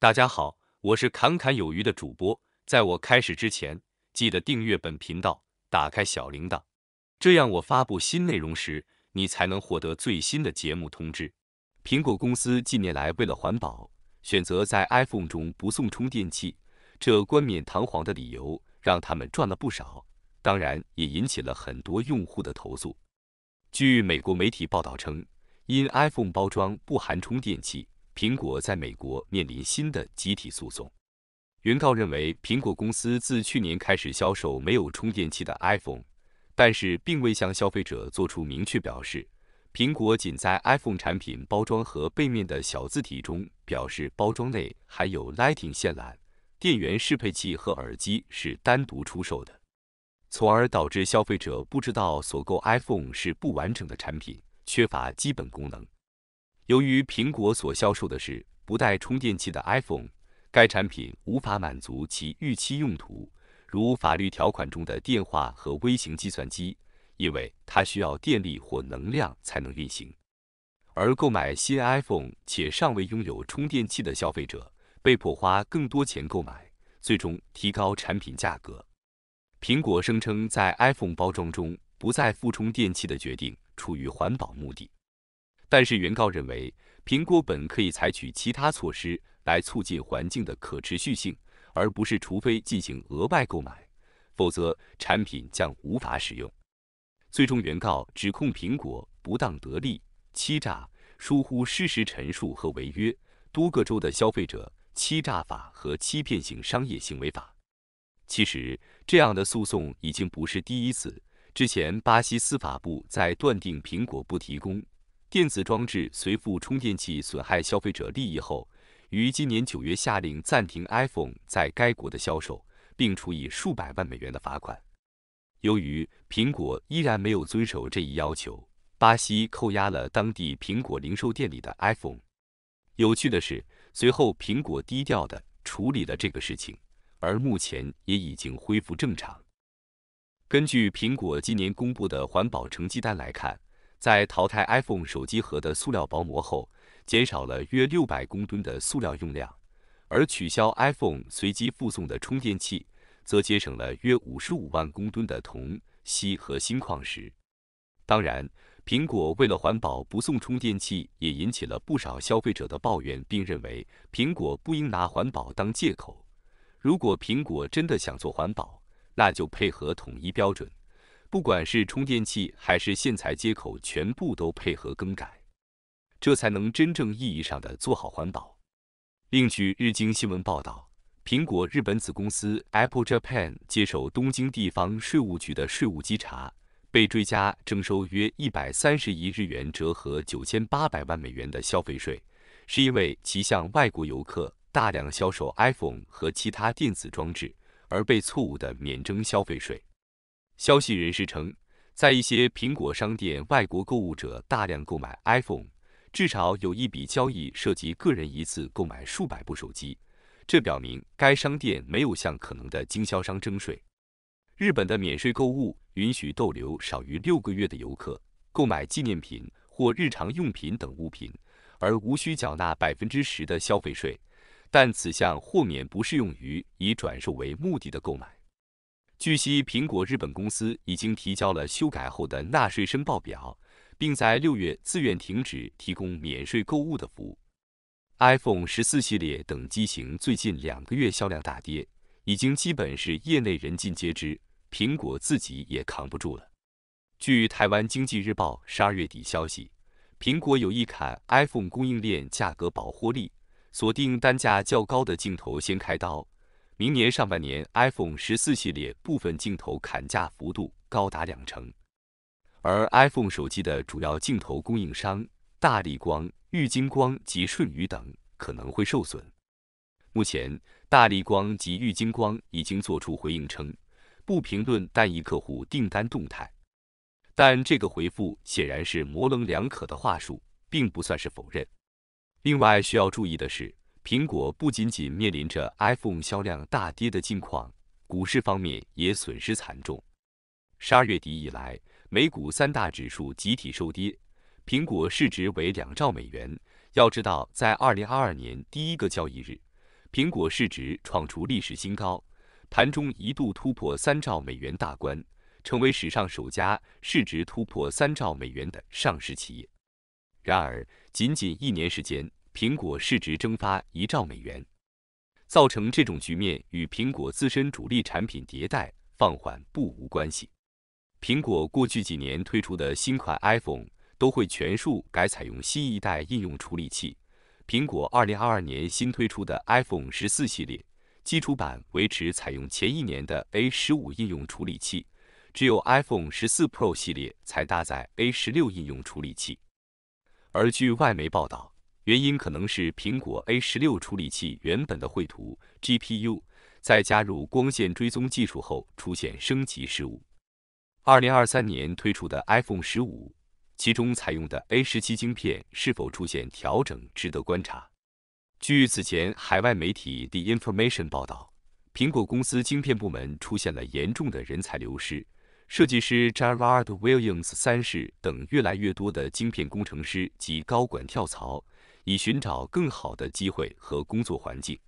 大家好，我是侃侃有余的主播。在我开始之前，记得订阅本频道，打开小铃铛，这样我发布新内容时，你才能获得最新的节目通知。苹果公司近年来为了环保，选择在 iPhone 中不送充电器，这冠冕堂皇的理由让他们赚了不少，当然也引起了很多用户的投诉。据美国媒体报道称，因 iPhone 包装不含充电器，苹果在美国面临新的集体诉讼。原告认为，苹果公司自去年开始销售没有充电器的 iPhone， 但是并未向消费者做出明确表示。苹果仅在 iPhone 产品包装和背面的小字体中表示，包装内含有 Lightning 线缆、电源适配器和耳机是单独出售的，从而导致消费者不知道所购 iPhone 是不完整的产品，缺乏基本功能。由于苹果所销售的是不带充电器的 iPhone， 该产品无法满足其预期用途，如法律条款中的电话和微型计算机，因为它需要电力或能量才能运行。而购买新 iPhone 且尚未拥有充电器的消费者，被迫花更多钱购买，最终提高产品价格。苹果声称，在 iPhone 包装中不再附充电器的决定出于环保目的。但是原告认为，苹果本可以采取其他措施来促进环境的可持续性，而不是除非进行额外购买，否则产品将无法使用。最终原告指控苹果不当得利、欺诈、疏忽事实陈述和违约多个州的消费者欺诈法和欺骗性商业行为法。其实，这样的诉讼已经不是第一次，之前巴西司法部在断定苹果不提供电子装置随附充电器损害消费者利益后，于今年9月下令暂停 iPhone 在该国的销售，并处以数百万美元的罚款。由于苹果依然没有遵守这一要求，巴西扣押了当地苹果零售店里的 iPhone。有趣的是，随后苹果低调地处理了这个事情，而目前也已经恢复正常。根据苹果今年公布的环保成绩单来看，在淘汰 iPhone 手机盒的塑料薄膜后，减少了约600公吨的塑料用量，而取消 iPhone 随机附送的充电器，则节省了约55万公吨的铜、锡和锌矿石。当然，苹果为了环保不送充电器，也引起了不少消费者的抱怨，并认为苹果不应拿环保当借口。如果苹果真的想做环保，那就配合统一标准。不管是充电器还是线材接口，全部都配合更改，这才能真正意义上的做好环保。另据日经新闻报道，苹果日本子公司 Apple Japan 接受东京地方税务局的税务稽查，被追加征收约130亿日元，折合9800万美元的消费税，是因为其向外国游客大量销售 iPhone 和其他电子装置，而被错误地免征消费税。消息人士称，在一些苹果商店，外国购物者大量购买 iPhone， 至少有一笔交易涉及个人一次购买数百部手机，这表明该商店没有向可能的经销商征税。日本的免税购物允许逗留少于6个月的游客购买纪念品或日常用品等物品，而无需缴纳10%的消费税，但此项豁免不适用于以转售为目的的购买。据悉，苹果日本公司已经提交了修改后的纳税申报表，并在6月自愿停止提供免税购物的服务。iPhone 14系列等机型最近2个月销量大跌，已经基本是业内人尽皆知，苹果自己也扛不住了。据台湾经济日报12月底消息，苹果有意砍 iPhone 供应链价格保获利，锁定单价较高的镜头先开刀。明年上半年 iPhone 14系列部分镜头砍价幅度高达20%，而 iPhone 手机的主要镜头供应商大立光、玉晶光及舜宇等可能会受损。目前大立光及玉晶光已经做出回应称，不评论单一客户订单动态，但这个回复显然是模棱两可的话术，并不算是否认。另外需要注意的是，苹果不仅仅面临着 iPhone 销量大跌的境况，股市方面也损失惨重。12月底以来，美股3大指数集体收跌，苹果市值为2兆美元。要知道，在2022年第1个交易日，苹果市值创出历史新高，盘中一度突破3兆美元大关，成为史上首家市值突破3兆美元的上市企业。然而，仅仅1年时间，苹果市值蒸发1兆美元。 造成这种局面与苹果自身主力产品迭代放缓不无关系。苹果过去几年推出的新款 iPhone 都会全数改采用新一代应用处理器。苹果2022年新推出的 iPhone 14系列基础版维持采用前一年的 A15 应用处理器，只有 iPhone 14 Pro 系列才搭载 A16 应用处理器。而据外媒报道， 原因可能是苹果 A16 处理器原本的绘图 GPU 在加入光线追踪技术后出现升级失误。2023年推出的 iPhone 15，其中采用的 A17 晶片是否出现调整，值得观察。据此前海外媒体 The Information 报道，苹果公司晶片部门出现了严重的人才流失。 设计师 Gerard Williams 3世等越来越多的晶片工程师及高管跳槽，以寻找更好的机会和工作环境。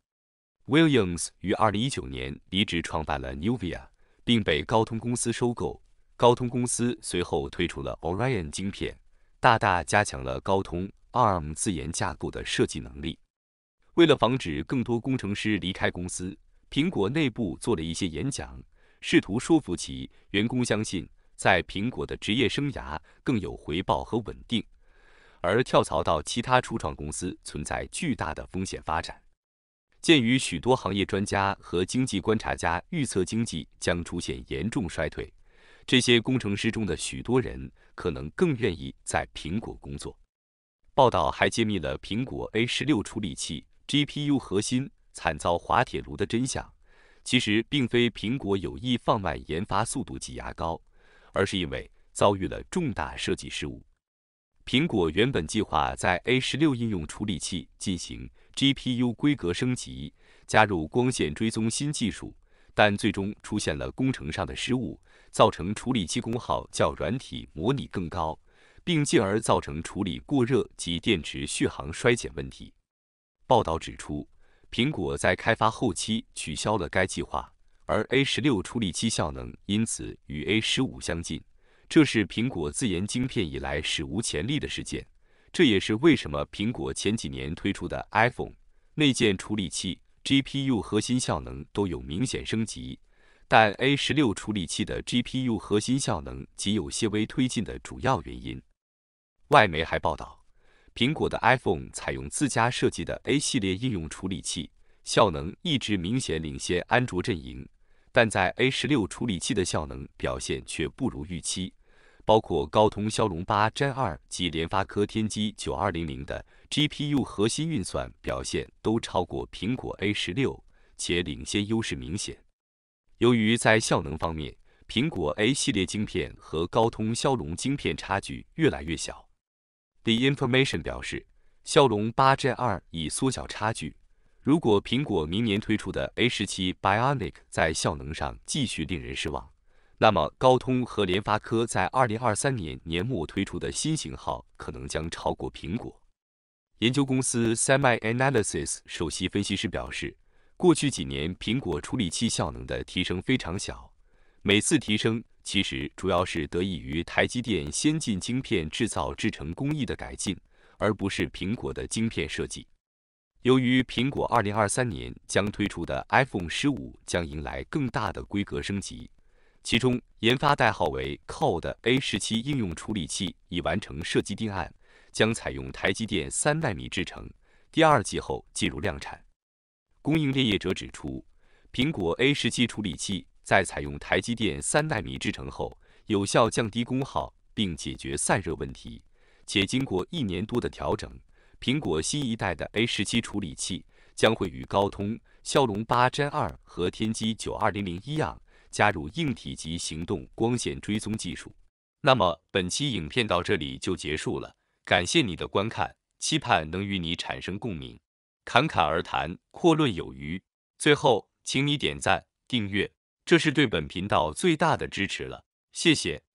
Williams 于2019年离职，创办了 Nuvia， 并被高通公司收购。高通公司随后推出了 Orion 晶片，大大加强了高通 ARM 自研架构的设计能力。为了防止更多工程师离开公司，苹果内部做了一些演讲， 试图说服其员工相信，在苹果的职业生涯更有回报和稳定，而跳槽到其他初创公司存在巨大的风险发展。鉴于许多行业专家和经济观察家预测经济将出现严重衰退，这些工程师中的许多人可能更愿意在苹果工作。报道还揭秘了苹果 A16 处理器 GPU 核心惨遭滑铁卢的真相。 其实并非苹果有意放慢研发速度挤牙膏，而是因为遭遇了重大设计失误。苹果原本计划在 A16 应用处理器进行 GPU 规格升级，加入光线追踪新技术，但最终出现了工程上的失误，造成处理器功耗较软体模拟更高，并进而造成处理过热及电池续航衰减问题。报道指出， 苹果在开发后期取消了该计划，而 A16 处理器效能因此与 A15 相近，这是苹果自研晶片以来史无前例的事件。这也是为什么苹果前几年推出的 iPhone 内建处理器 GPU 核心效能都有明显升级，但 A16 处理器的 GPU 核心效能仅有些微推进的主要原因。外媒还报道， 苹果的 iPhone 采用自家设计的 A 系列应用处理器，效能一直明显领先安卓阵营，但在 A16 处理器的效能表现却不如预期。包括高通骁龙8 Gen 2及联发科天玑9200的 GPU 核心运算表现都超过苹果 A16， 且领先优势明显。由于在效能方面，苹果 A 系列晶片和高通骁龙晶片差距越来越小。 The Information 表示，骁龙8 Gen 2已缩小差距。如果苹果明年推出的 A17 Bionic 在效能上继续令人失望，那么高通和联发科在2023年年末推出的新型号可能将超过苹果。研究公司 semiAnalysis 首席分析师表示，过去几年苹果处理器效能的提升非常小，每次提升 其实主要是得益于台积电先进晶片制程工艺的改进，而不是苹果的晶片设计。由于苹果2023年将推出的 iPhone 15将迎来更大的规格升级，其中研发代号为 “Core” 的 A17 应用处理器已完成设计定案，将采用台积电3奈米制程，第二季后进入量产。供应链业者指出，苹果 A17 处理器 在采用台积电3奈米制程后，有效降低功耗并解决散热问题，且经过1年多的调整，苹果新一代的 A17 处理器将会与高通骁龙8 Gen 2和天玑9200一样，加入硬体及行动光线追踪技术。那么本期影片到这里就结束了，感谢你的观看，期盼能与你产生共鸣，侃侃而谈，阔论有余。最后，请你点赞、订阅， 这是对本频道最大的支持了，谢谢。